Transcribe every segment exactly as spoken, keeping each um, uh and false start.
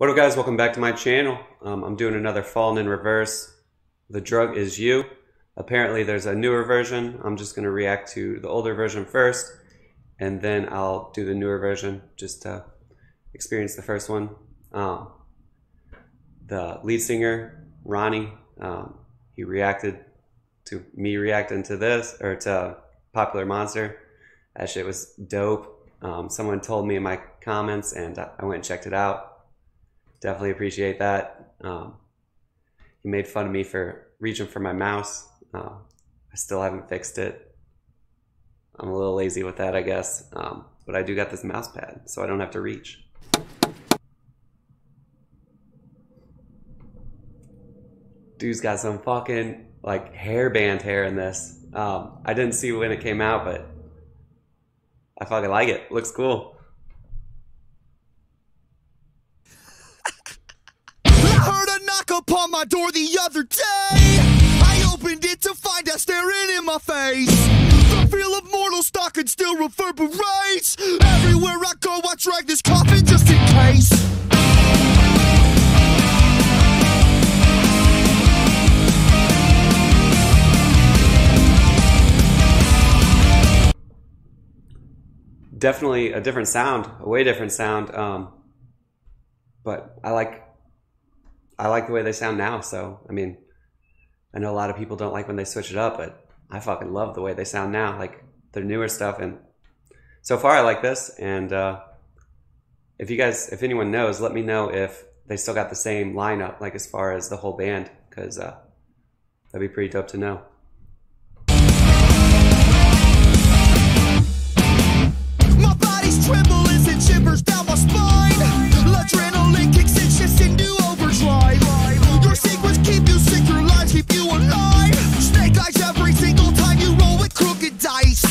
What up guys, welcome back to my channel. Um, I'm doing another Falling in Reverse, The Drug Is You. Apparently there's a newer version. I'm just going to react to the older version first, and then I'll do the newer version just to experience the first one. Um, the lead singer, Ronnie, um, he reacted to me reacting to this, or to Popular Monster. That shit was dope. Um, someone told me in my comments and I went and checked it out. Definitely appreciate that. Um, he made fun of me for reaching for my mouse. Uh, I still haven't fixed it. I'm a little lazy with that, I guess. Um, but I do got this mouse pad, so I don't have to reach. Dude's got some fucking like hairband hair in this. Um, I didn't see when it came out, but I fucking like it. Looks cool. Upon my door the other day, I opened it to find out staring in my face the feel of mortal stock and still reverberates. Everywhere I go I drag this coffin just in case. Definitely a different sound, a way different sound, um, but I like I like the way they sound now, so, I mean, I know a lot of people don't like when they switch it up, but I fucking love the way they sound now, like, their newer stuff, and so far I like this, and uh, if you guys, if anyone knows, let me know if they still got the same lineup, like, as far as the whole band, because uh, that'd be pretty dope to know. My body's tremble as it shivers down my spine, adrenaline kicks and shifts into overdrive. Your secrets keep you sick, your lies keep you alive. Snake eyes every single time you roll with crooked dice.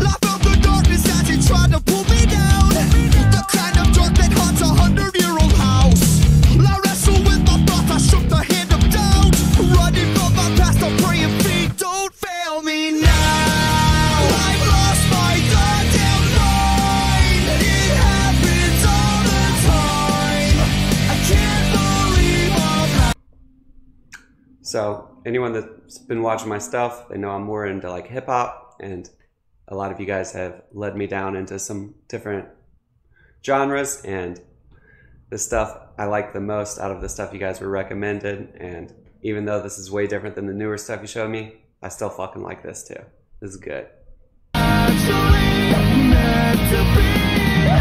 Laugh out the darkness as it's trying to pull me down. The kind of dark that haunts a hundred-year-old house. I wrestle with my thoughts, I shook the hand of doubt. Running from my past, I'm praying feet don't fail me now. So anyone that's been watching my stuff, they know I'm more into like hip hop, and a lot of you guys have led me down into some different genres, and the stuff I like the most out of the stuff you guys were recommended, and even though this is way different than the newer stuff you showed me, I still fucking like this too. This is good. Actually, meant to be here,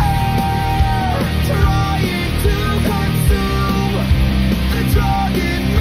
trying to consume the drug in me.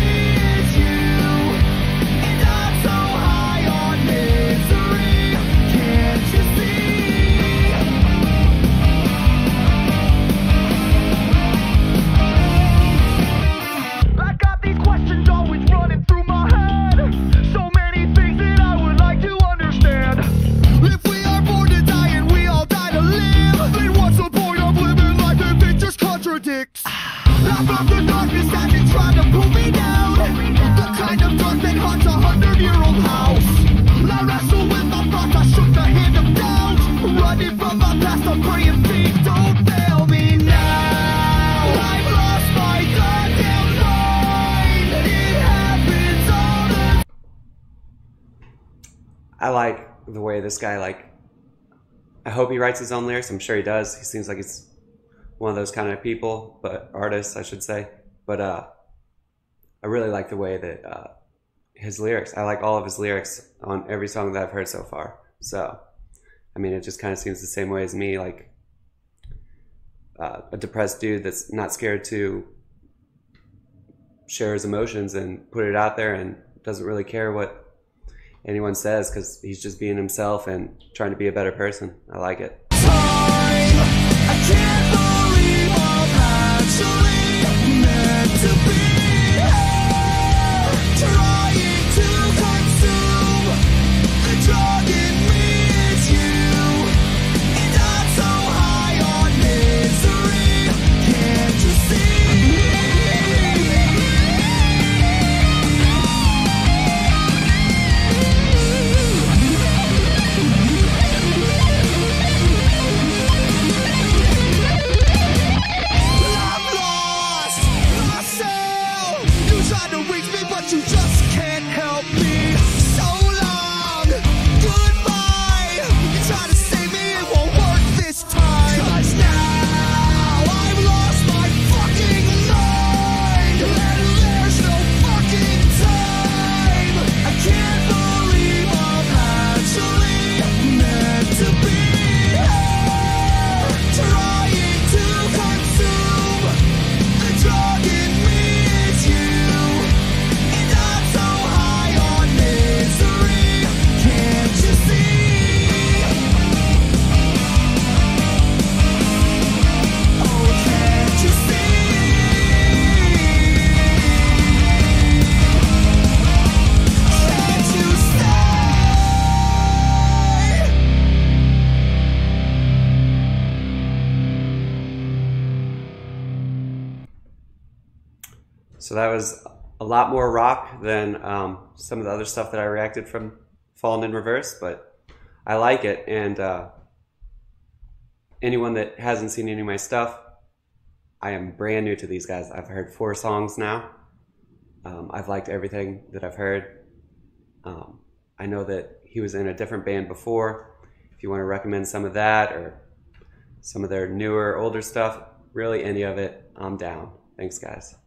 I like the way this guy, like, I hope he writes his own lyrics. I'm sure he does. He seems like he's one of those kind of people, but artists, I should say. But uh, I really like the way that uh, his lyrics, I like all of his lyrics on every song that I've heard so far. So, I mean, it just kind of seems the same way as me, like uh, a depressed dude that's not scared to share his emotions and put it out there and doesn't really care what anyone says, because he's just being himself and trying to be a better person. I like it. Time, I can't believe I'm actually meant to be here, trying to consume the drug in me is you, and I'm so high on misery, can't you see? So that was a lot more rock than um, some of the other stuff that I reacted from Falling in Reverse, but I like it. And uh, anyone that hasn't seen any of my stuff, I am brand new to these guys. I've heard four songs now. Um, I've liked everything that I've heard. Um, I know that he was in a different band before. If you want to recommend some of that or some of their newer, older stuff, really any of it, I'm down. Thanks, guys.